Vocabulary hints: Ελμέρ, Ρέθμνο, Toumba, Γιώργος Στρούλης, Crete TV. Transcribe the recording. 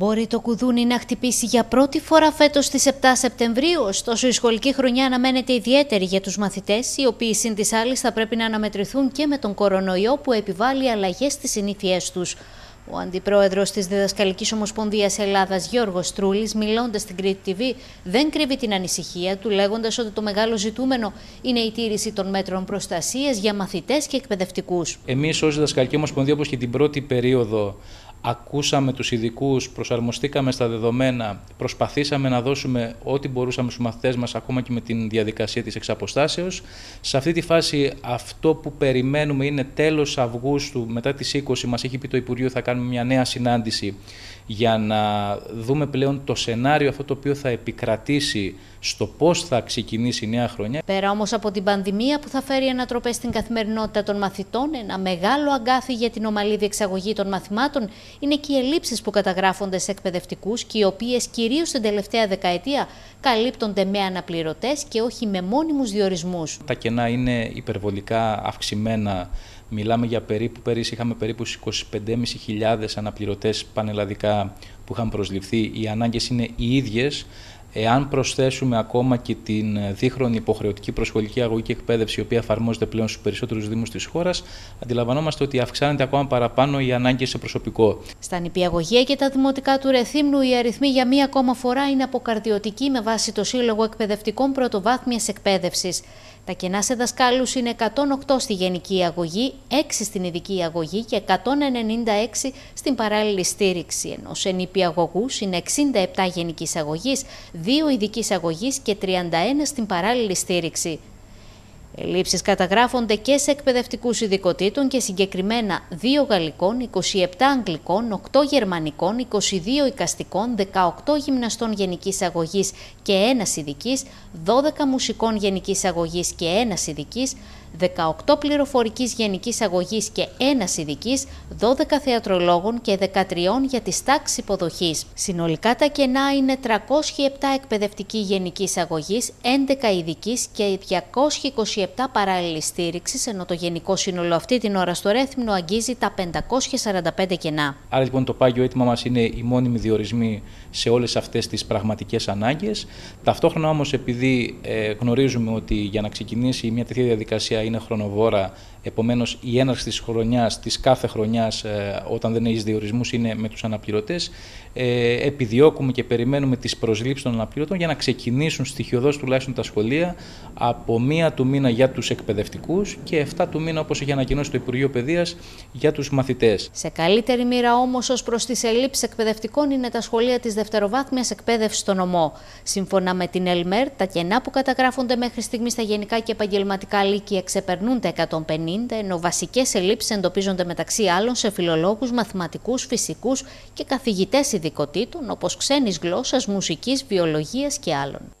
Μπορεί το κουδούνι να χτυπήσει για πρώτη φορά φέτος στις 7 Σεπτεμβρίου, ωστόσο η σχολική χρονιά αναμένεται ιδιαίτερη για τους μαθητές, οι οποίοι συν της άλλης θα πρέπει να αναμετρηθούν και με τον κορονοϊό που επιβάλλει αλλαγές στις συνήθειές τους. Ο αντιπρόεδρος της Διδασκαλικής Ομοσπονδίας Ελλάδας, Γιώργος Στρούλης, μιλώντας στην Crete TV, δεν κρύβει την ανησυχία του, λέγοντας ότι το μεγάλο ζητούμενο είναι η τήρηση των μέτρων προστασίας για μαθητές και εκπαιδευτικούς. Εμείς, ως Διδασκαλική Ομοσπονδία, όπως και την πρώτη περίοδο, ακούσαμε τους ειδικούς, προσαρμοστήκαμε στα δεδομένα, προσπαθήσαμε να δώσουμε ό,τι μπορούσαμε στους μαθητές μας, ακόμα και με την διαδικασία της εξαποστάσεως. Σε αυτή τη φάση, αυτό που περιμένουμε είναι τέλος Αυγούστου, μετά τις 20, μας έχει πει το Υπουργείο, θα κάνουμε μια νέα συνάντηση για να δούμε πλέον το σενάριο αυτό το οποίο θα επικρατήσει στο πώς θα ξεκινήσει η νέα χρονιά. Πέρα όμως από την πανδημία που θα φέρει ανατροπές στην καθημερινότητα των μαθητών, ένα μεγάλο αγκάθι για την ομαλή διεξαγωγή των μαθημάτων είναι και οι ελλείψεις που καταγράφονται σε εκπαιδευτικούς και οι οποίες κυρίως την τελευταία δεκαετία καλύπτονται με αναπληρωτές και όχι με μόνιμους διορισμούς. Τα κενά είναι υπερβολικά αυξημένα. Μιλάμε για πέρυσι είχαμε περίπου 25.500 αναπληρωτές πανελλαδικά που είχαν προσληφθεί. Οι ανάγκες είναι οι ίδιες. Εάν προσθέσουμε ακόμα και την δίχρονη υποχρεωτική προσχολική αγωγική εκπαίδευση, η οποία εφαρμόζεται πλέον στους περισσότερους δήμους της χώρας, αντιλαμβανόμαστε ότι αυξάνεται ακόμα παραπάνω οι ανάγκες σε προσωπικό. Στα νηπιαγωγεία και τα δημοτικά του Ρεθύμνου, οι αριθμοί για μία ακόμα φορά είναι αποκαρδιωτικοί με βάση το Σύλλογο Εκπαιδευτικών Πρωτοβάθμιας Εκπαίδευσης. Τα κενά σε δασκάλους είναι 108 στη γενική αγωγή, 6 στην ειδική αγωγή και 196 στην παράλληλη στήριξη, ενώ σε νηπιαγωγούς είναι 67 γενικής αγωγής, 2 ειδικής αγωγής και 31 στην παράλληλη στήριξη. Ελλείψεις καταγράφονται και σε εκπαιδευτικούς ειδικοτήτων και συγκεκριμένα 2 γαλλικών, 27 αγγλικών, 8 γερμανικών, 22 οικαστικών, 18 γυμναστών γενικής αγωγής και 1 ειδικής, 12 μουσικών γενικής αγωγής και 1 ειδικής, 18 πληροφορικής γενικής αγωγής και 1 ειδικής, 12 θεατρολόγων και 13 για τις τάξεις υποδοχής. Συνολικά τα κενά είναι 307 εκπαιδευτική γενικής αγωγής, 11 ειδικής και 227 παράλληλη στήριξης, ενώ το γενικό σύνολο αυτή την ώρα στο Ρέθμνο αγγίζει τα 545 κενά. Άρα λοιπόν το πάγιο αίτημα μας είναι οι μόνιμοι διορισμοί σε όλες αυτές τις πραγματικές ανάγκες. Ταυτόχρονα όμως, επειδή γνωρίζουμε ότι για να ξεκινήσει μια τέτοια διαδικασία είναι χρονοβόρα, επομένως η έναρξη της χρονιάς, της κάθε χρονιάς, όταν δεν έχεις διορισμούς, είναι με τους αναπληρωτές. Επιδιώκουμε και περιμένουμε τις προσλήψεις των αναπληρωτών για να ξεκινήσουν στοιχειωδώς τουλάχιστον τα σχολεία από 1 του μήνα για τους εκπαιδευτικούς και 7 του μήνα, όπως έχει ανακοινώσει το Υπουργείο Παιδείας, για τους μαθητές. Σε καλύτερη μοίρα όμως, ως προς τις ελλείψεις εκπαιδευτικών είναι τα σχολεία της δευτεροβάθμιας εκπαίδευσης στο νομό. Σύμφωνα με την Ελμέρ, τα κενά που καταγράφονται μέχρι στιγμή στα γενικά και επαγγελματικά λύκεια ξεπερνούν τα 150. Ενώ βασικές ελλείψεις εντοπίζονται μεταξύ άλλων σε φιλολόγους, μαθηματικούς, φυσικούς και καθηγητές ειδικοτήτων όπως ξένης γλώσσας, μουσικής, βιολογίας και άλλων.